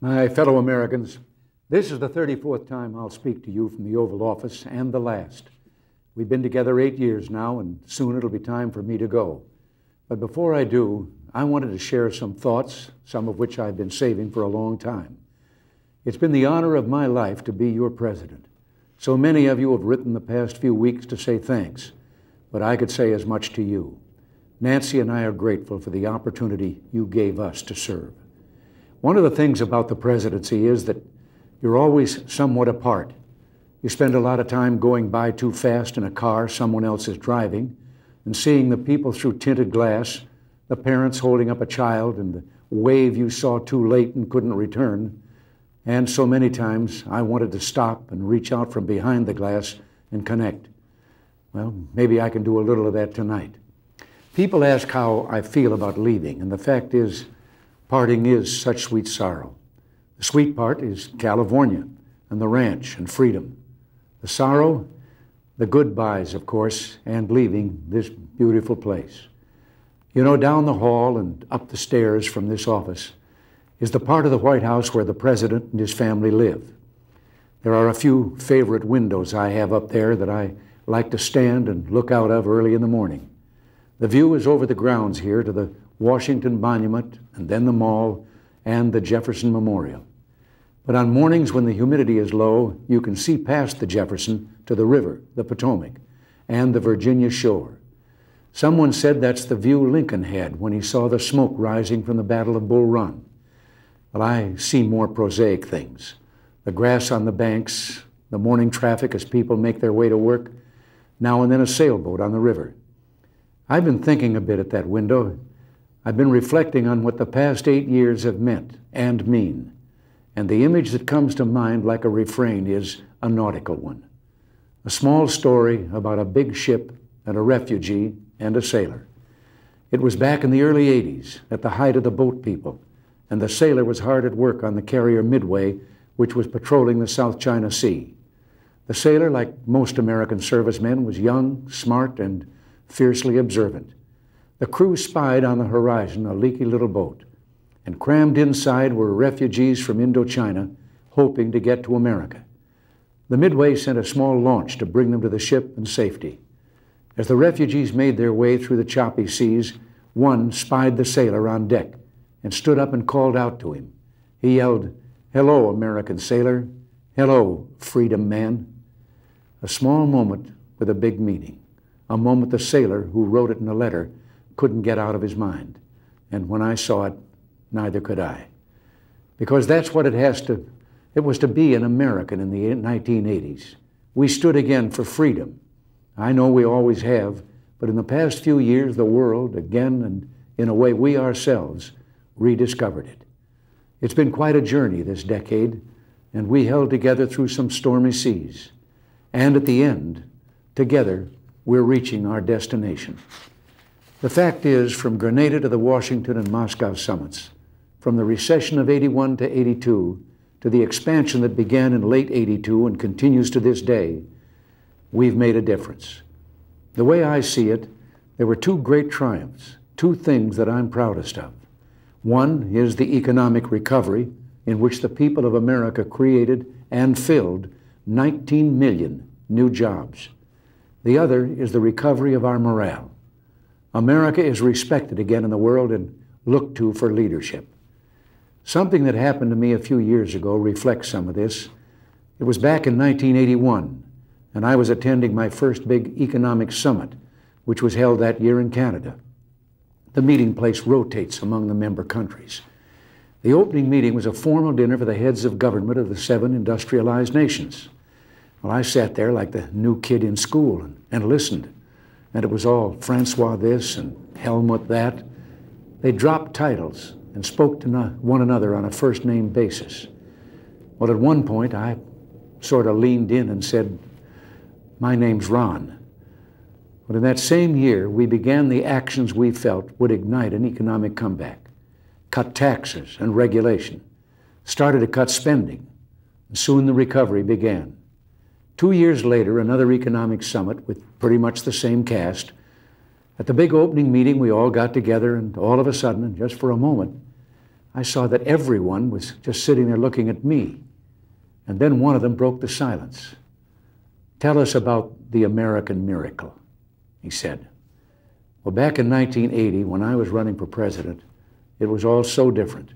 My fellow Americans, this is the 34th time I'll speak to you from the Oval Office, and the last. We've been together 8 years now, and soon it'll be time for me to go. But before I do, I wanted to share some thoughts, some of which I've been saving for a long time. It's been the honor of my life to be your president. So many of you have written the past few weeks to say thanks, but I could say as much to you. Nancy and I are grateful for the opportunity you gave us to serve. One of the things about the presidency is that you're always somewhat apart. You spend a lot of time going by too fast in a car someone else is driving, and seeing the people through tinted glass, the parents holding up a child, and the wave you saw too late and couldn't return. And so many times I wanted to stop and reach out from behind the glass and connect. Well, maybe I can do a little of that tonight. People ask how I feel about leaving, and the fact is, parting is such sweet sorrow. The sweet part is California and the ranch and freedom. The sorrow, the goodbyes, of course, and leaving this beautiful place. You know, down the hall and up the stairs from this office is the part of the White House where the president and his family live. There are a few favorite windows I have up there that I like to stand and look out of early in the morning. The view is over the grounds here to the Washington Monument, and then the Mall, and the Jefferson Memorial. But on mornings when the humidity is low, you can see past the Jefferson to the river, the Potomac, and the Virginia shore. Someone said that's the view Lincoln had when he saw the smoke rising from the Battle of Bull Run. Well, I see more prosaic things. The grass on the banks, the morning traffic as people make their way to work, now and then a sailboat on the river. I've been thinking a bit at that window. I've been reflecting on what the past 8 years have meant and mean. And the image that comes to mind like a refrain is a nautical one. A small story about a big ship and a refugee and a sailor. It was back in the early 80s, at the height of the boat people, and the sailor was hard at work on the carrier Midway, which was patrolling the South China Sea. The sailor, like most American servicemen, was young, smart, and fiercely observant. The crew spied on the horizon a leaky little boat, and crammed inside were refugees from Indochina hoping to get to America. The Midway sent a small launch to bring them to the ship in safety. As the refugees made their way through the choppy seas, one spied the sailor on deck and stood up and called out to him. He yelled, "Hello, American sailor. Hello, freedom man." A small moment with a big meaning. A moment the sailor, who wrote it in a letter, couldn't get out of his mind. And when I saw it, neither could I. Because that's what it was to be an American in the 1980s. We stood again for freedom. I know we always have, but in the past few years, the world, again, and in a way we ourselves, rediscovered it. It's been quite a journey this decade, and we held together through some stormy seas. And at the end, together, we're reaching our destination. The fact is, from Grenada to the Washington and Moscow summits, from the recession of 81 to 82, to the expansion that began in late 82 and continues to this day, we've made a difference. The way I see it, there were two great triumphs, two things that I'm proudest of. One is the economic recovery, in which the people of America created and filled 19 million new jobs. The other is the recovery of our morale. America is respected again in the world and looked to for leadership. Something that happened to me a few years ago reflects some of this. It was back in 1981, and I was attending my first big economic summit, which was held that year in Canada. The meeting place rotates among the member countries. The opening meeting was a formal dinner for the heads of government of the 7 industrialized nations. Well, I sat there like the new kid in school and listened. And it was all Francois this and Helmut that. They dropped titles and spoke to one another on a first-name basis. Well, at one point, I sort of leaned in and said, "My name's Ron." Well, in that same year, we began the actions we felt would ignite an economic comeback. Cut taxes and regulation. Started to cut spending. And soon the recovery began. 2 years later, another economic summit with pretty much the same cast. At the big opening meeting, we all got together, and all of a sudden, and just for a moment, I saw that everyone was just sitting there looking at me. And then one of them broke the silence. "Tell us about the American miracle," he said. Well, back in 1980, when I was running for president, it was all so different.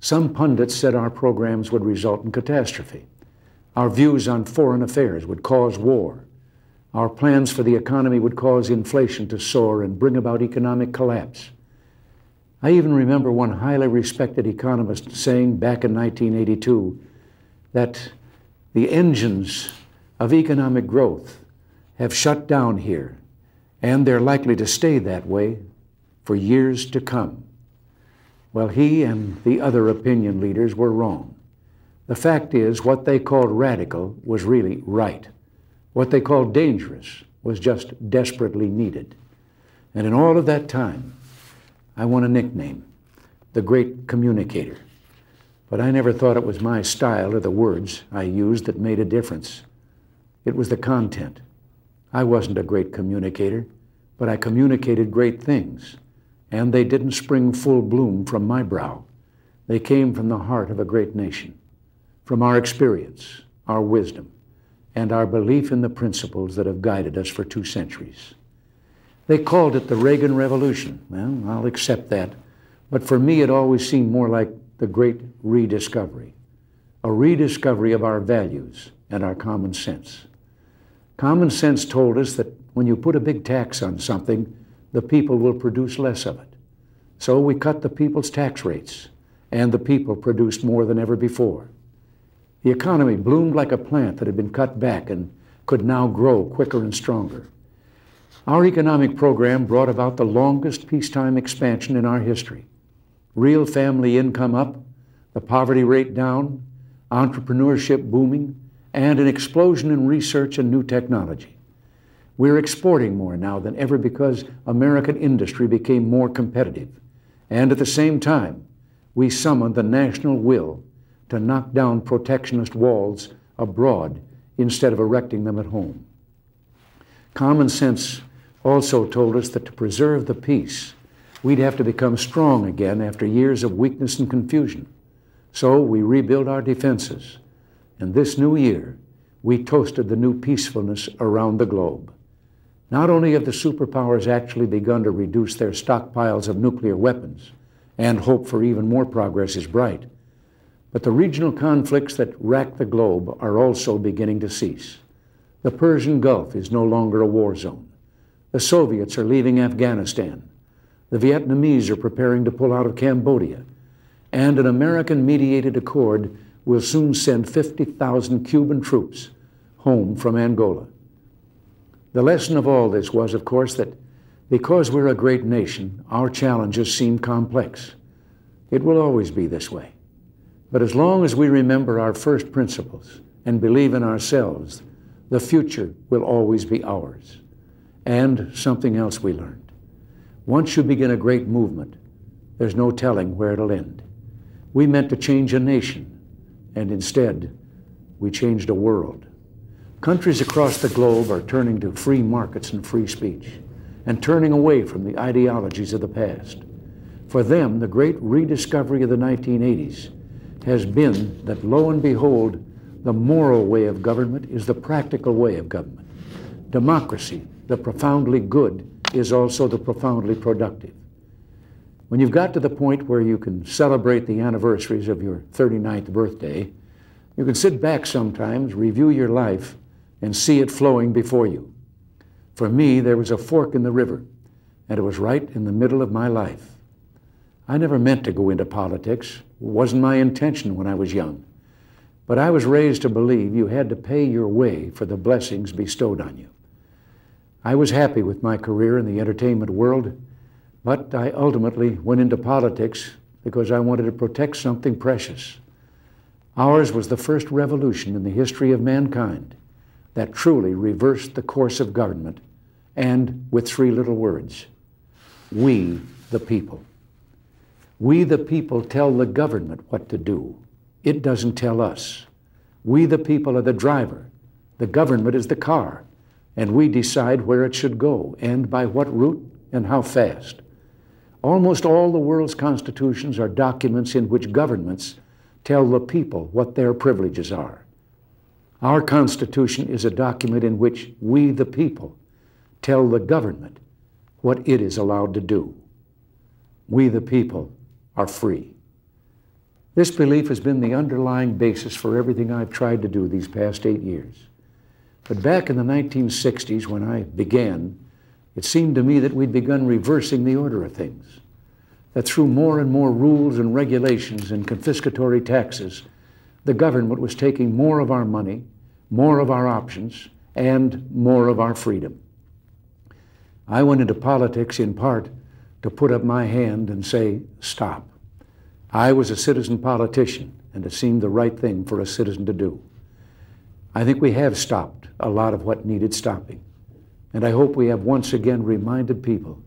Some pundits said our programs would result in catastrophe. Our views on foreign affairs would cause war. Our plans for the economy would cause inflation to soar and bring about economic collapse. I even remember one highly respected economist saying back in 1982 that the engines of economic growth have shut down here, and they're likely to stay that way for years to come. Well, he and the other opinion leaders were wrong. The fact is, what they called radical was really right. What they called dangerous was just desperately needed. And in all of that time, I won a nickname, the Great Communicator. But I never thought it was my style or the words I used that made a difference. It was the content. I wasn't a great communicator, but I communicated great things. And they didn't spring full bloom from my brow. They came from the heart of a great nation, from our experience, our wisdom, and our belief in the principles that have guided us for 2 centuries. They called it the Reagan Revolution. Well, I'll accept that. But for me, it always seemed more like the Great Rediscovery, a rediscovery of our values and our common sense. Common sense told us that when you put a big tax on something, the people will produce less of it. So we cut the people's tax rates, and the people produced more than ever before. The economy bloomed like a plant that had been cut back and could now grow quicker and stronger. Our economic program brought about the longest peacetime expansion in our history. Real family income up, the poverty rate down, entrepreneurship booming, and an explosion in research and new technology. We're exporting more now than ever because American industry became more competitive. And at the same time, we summoned the national will to knock down protectionist walls abroad instead of erecting them at home. Common sense also told us that to preserve the peace, we'd have to become strong again after years of weakness and confusion. So we rebuilt our defenses. And this new year, we toasted the new peacefulness around the globe. Not only have the superpowers actually begun to reduce their stockpiles of nuclear weapons, and hope for even more progress is bright, but the regional conflicts that rack the globe are also beginning to cease. The Persian Gulf is no longer a war zone. The Soviets are leaving Afghanistan. The Vietnamese are preparing to pull out of Cambodia. And an American-mediated accord will soon send 50,000 Cuban troops home from Angola. The lesson of all this was, of course, that because we're a great nation, our challenges seem complex. It will always be this way. But as long as we remember our first principles and believe in ourselves, the future will always be ours. And something else we learned. Once you begin a great movement, there's no telling where it'll end. We meant to change a nation, and instead, we changed a world. Countries across the globe are turning to free markets and free speech, and turning away from the ideologies of the past. For them, the great rediscovery of the 1980s has been that, lo and behold, the moral way of government is the practical way of government. Democracy, the profoundly good, is also the profoundly productive. When you've got to the point where you can celebrate the anniversaries of your 39th birthday, you can sit back sometimes, review your life, and see it flowing before you. For me, there was a fork in the river, and it was right in the middle of my life. I never meant to go into politics. It wasn't my intention when I was young. But I was raised to believe you had to pay your way for the blessings bestowed on you. I was happy with my career in the entertainment world, but I ultimately went into politics because I wanted to protect something precious. Ours was the first revolution in the history of mankind that truly reversed the course of government, and with 3 little words, we the people. We the people tell the government what to do. It doesn't tell us. We the people are the driver. The government is the car, and we decide where it should go and by what route and how fast. Almost all the world's constitutions are documents in which governments tell the people what their privileges are. Our Constitution is a document in which we, the people, tell the government what it is allowed to do. We, the people, are free. This belief has been the underlying basis for everything I've tried to do these past 8 years. But back in the 1960s, when I began, it seemed to me that we'd begun reversing the order of things, that through more and more rules and regulations and confiscatory taxes, the government was taking more of our money, more of our options, and more of our freedom. I went into politics in part to put up my hand and say, stop. I was a citizen politician, and it seemed the right thing for a citizen to do. I think we have stopped a lot of what needed stopping, and I hope we have once again reminded people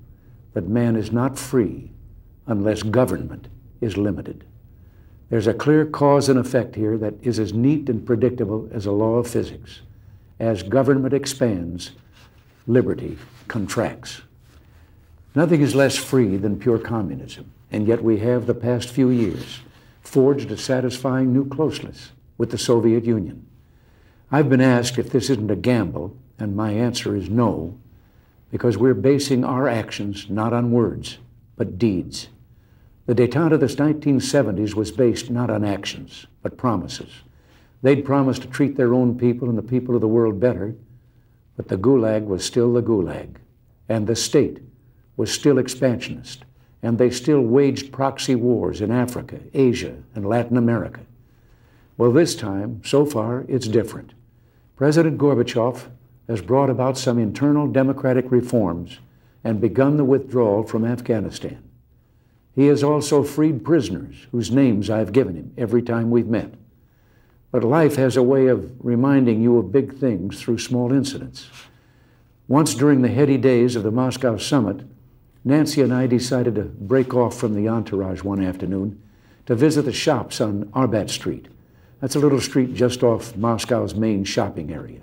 that man is not free unless government is limited. There's a clear cause and effect here that is as neat and predictable as a law of physics. As government expands, liberty contracts. Nothing is less free than pure communism, and yet we have the past few years forged a satisfying new closeness with the Soviet Union. I've been asked if this isn't a gamble, and my answer is no, because we're basing our actions not on words, but deeds. The détente of the 1970s was based not on actions, but promises. They'd promised to treat their own people and the people of the world better, but the Gulag was still the Gulag, and the state was still expansionist, and they still waged proxy wars in Africa, Asia, and Latin America. Well, this time, so far, it's different. President Gorbachev has brought about some internal democratic reforms and begun the withdrawal from Afghanistan. He has also freed prisoners whose names I've given him every time we've met. But life has a way of reminding you of big things through small incidents. Once during the heady days of the Moscow summit, Nancy and I decided to break off from the entourage one afternoon to visit the shops on Arbat Street. That's a little street just off Moscow's main shopping area.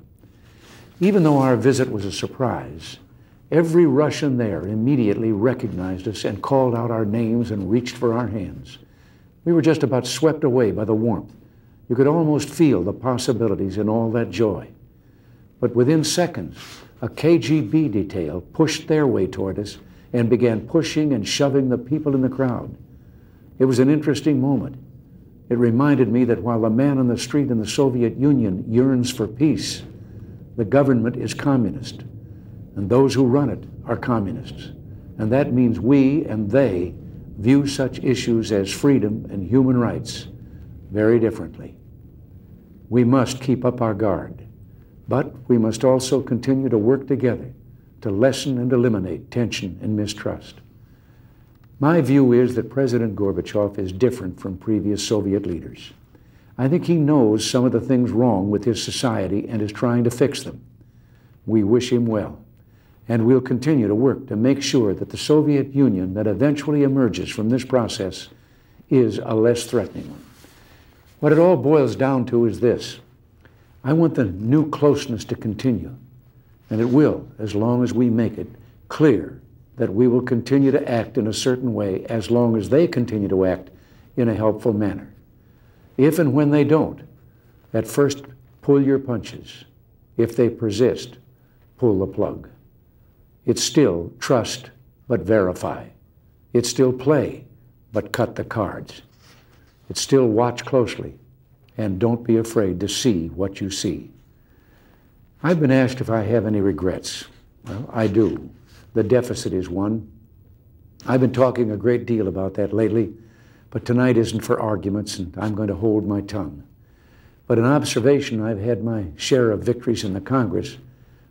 Even though our visit was a surprise, every Russian there immediately recognized us and called out our names and reached for our hands. We were just about swept away by the warmth. You could almost feel the possibilities in all that joy. But within seconds, a KGB detail pushed their way toward us and began pushing and shoving the people in the crowd. It was an interesting moment. It reminded me that while the man on the street in the Soviet Union yearns for peace, the government is communist. And those who run it are communists. And that means we and they view such issues as freedom and human rights very differently. We must keep up our guard, but we must also continue to work together to lessen and eliminate tension and mistrust. My view is that President Gorbachev is different from previous Soviet leaders. I think he knows some of the things wrong with his society and is trying to fix them. We wish him well. And we'll continue to work to make sure that the Soviet Union that eventually emerges from this process is a less threatening one. What it all boils down to is this. I want the new closeness to continue, and it will, as long as we make it clear that we will continue to act in a certain way as long as they continue to act in a helpful manner. If and when they don't, at first pull your punches. If they persist, pull the plug. It's still trust, but verify. It's still play, but cut the cards. It's still watch closely, and don't be afraid to see what you see. I've been asked if I have any regrets. Well, I do. The deficit is one. I've been talking a great deal about that lately, but tonight isn't for arguments, and I'm going to hold my tongue. But in observation, I've had my share of victories in the Congress,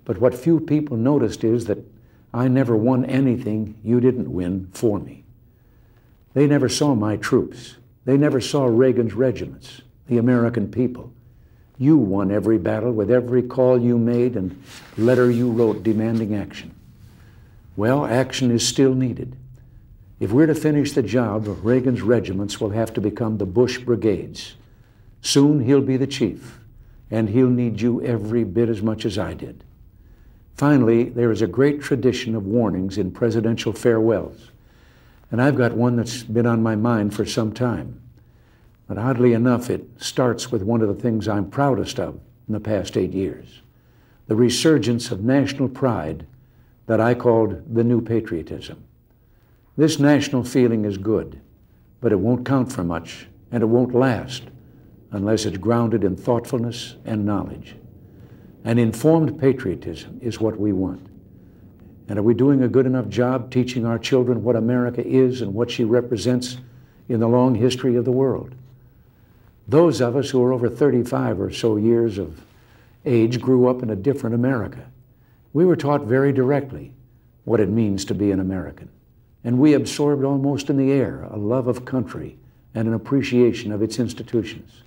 but what few people noticed is that I never won anything you didn't win for me. They never saw my troops. They never saw Reagan's regiments, the American people. You won every battle with every call you made and letter you wrote demanding action. Well, action is still needed. If we're to finish the job, Reagan's regiments will have to become the Bush brigades. Soon he'll be the chief, and he'll need you every bit as much as I did. Finally, there is a great tradition of warnings in presidential farewells. And I've got one that's been on my mind for some time. But oddly enough, it starts with one of the things I'm proudest of in the past 8 years, the resurgence of national pride that I called the new patriotism. This national feeling is good, but it won't count for much, and it won't last unless it's grounded in thoughtfulness and knowledge. An informed patriotism is what we want. And are we doing a good enough job teaching our children what America is and what she represents in the long history of the world? Those of us who are over 35 or so years of age grew up in a different America. We were taught very directly what it means to be an American. And we absorbed almost in the air a love of country and an appreciation of its institutions.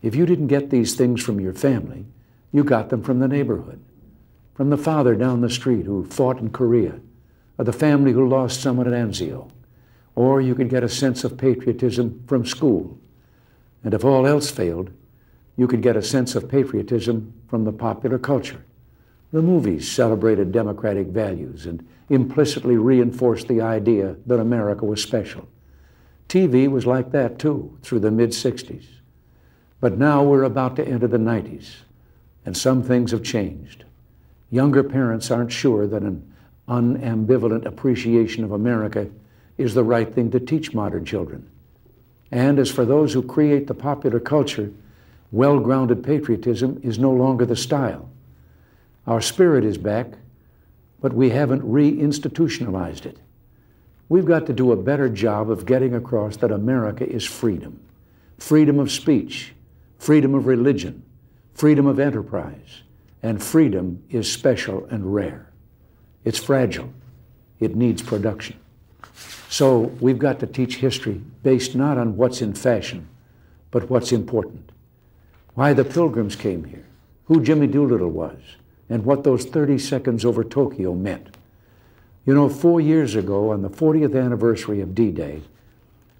If you didn't get these things from your family, you got them from the neighborhood, from the father down the street who fought in Korea, or the family who lost someone at Anzio. Or you could get a sense of patriotism from school. And if all else failed, you could get a sense of patriotism from the popular culture. The movies celebrated democratic values and implicitly reinforced the idea that America was special. TV was like that too, through the mid-60s. But now we're about to enter the 90s, and some things have changed. Younger parents aren't sure that an unambivalent appreciation of America is the right thing to teach modern children. And as for those who create the popular culture, well-grounded patriotism is no longer the style. Our spirit is back, but we haven't re-institutionalized it. We've got to do a better job of getting across that America is freedom. Freedom of speech, freedom of religion, freedom of enterprise. And freedom is special and rare. It's fragile. It needs production. So we've got to teach history based not on what's in fashion, but what's important. Why the Pilgrims came here, who Jimmy Doolittle was, and what those 30 seconds over Tokyo meant. You know, 4 years ago, on the 40th anniversary of D-Day,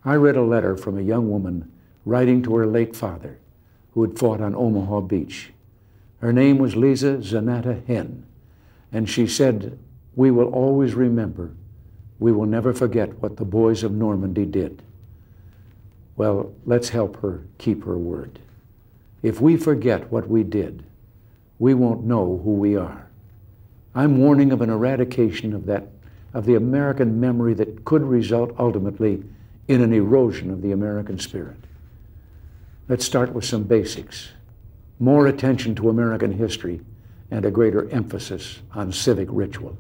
I read a letter from a young woman writing to her late father, who had fought on Omaha Beach. Her name was Lisa Zanatta Hen, and she said, "We will always remember, we will never forget what the boys of Normandy did." Well, let's help her keep her word. If we forget what we did, we won't know who we are. I'm warning of an eradication of the American memory that could result ultimately in an erosion of the American spirit. Let's start with some basics. More attention to American history, and a greater emphasis on civic ritual.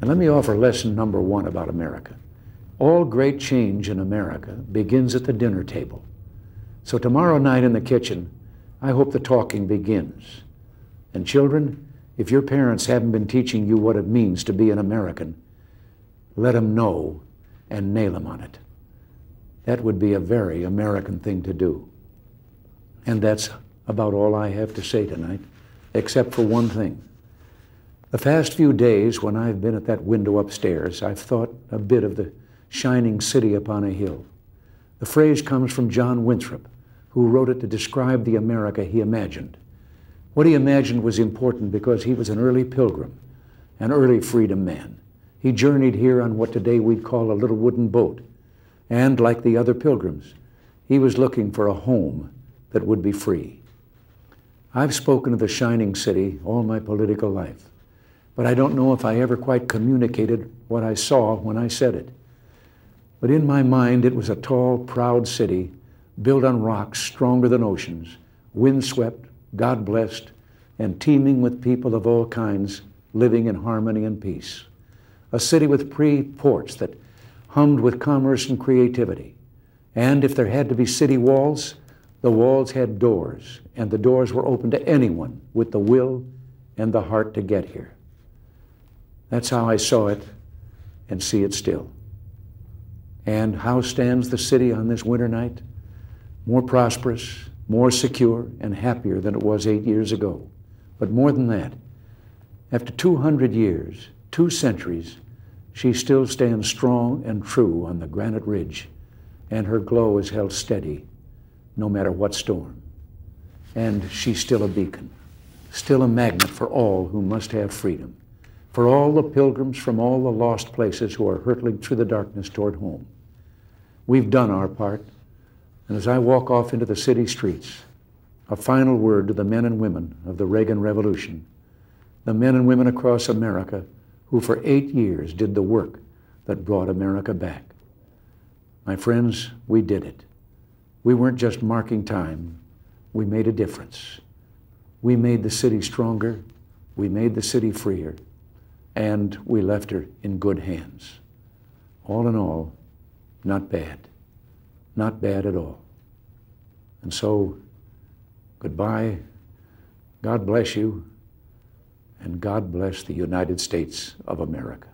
And let me offer lesson number one about America. All great change in America begins at the dinner table. So tomorrow night in the kitchen, I hope the talking begins. And children, if your parents haven't been teaching you what it means to be an American, let them know and nail them on it. That would be a very American thing to do. And that's about all I have to say tonight, except for one thing. The past few days when I've been at that window upstairs, I've thought a bit of the shining city upon a hill. The phrase comes from John Winthrop, who wrote it to describe the America he imagined. What he imagined was important because he was an early pilgrim, an early freedom man. He journeyed here on what today we'd call a little wooden boat. And like the other pilgrims, he was looking for a home that would be free. I've spoken of the shining city all my political life, but I don't know if I ever quite communicated what I saw when I said it. But in my mind, it was a tall, proud city built on rocks stronger than oceans, windswept, God-blessed, and teeming with people of all kinds living in harmony and peace. A city with free ports that hummed with commerce and creativity. And if there had to be city walls, the walls had doors, and the doors were open to anyone with the will and the heart to get here. That's how I saw it and see it still. And how stands the city on this winter night? More prosperous, more secure, and happier than it was 8 years ago. But more than that, after 200 years, 2 centuries, she still stands strong and true on the granite ridge, and her glow is held steady no matter what storm. And she's still a beacon, still a magnet for all who must have freedom, for all the pilgrims from all the lost places who are hurtling through the darkness toward home. We've done our part, and as I walk off into the city streets, a final word to the men and women of the Reagan Revolution, the men and women across America who for 8 years did the work that brought America back. My friends, we did it. We weren't just marking time, we made a difference. We made the city stronger, we made the city freer, and we left her in good hands. All in all, not bad. Not bad at all. And so, goodbye, God bless you, and God bless the United States of America.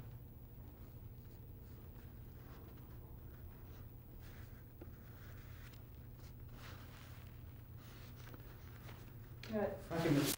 Thank you.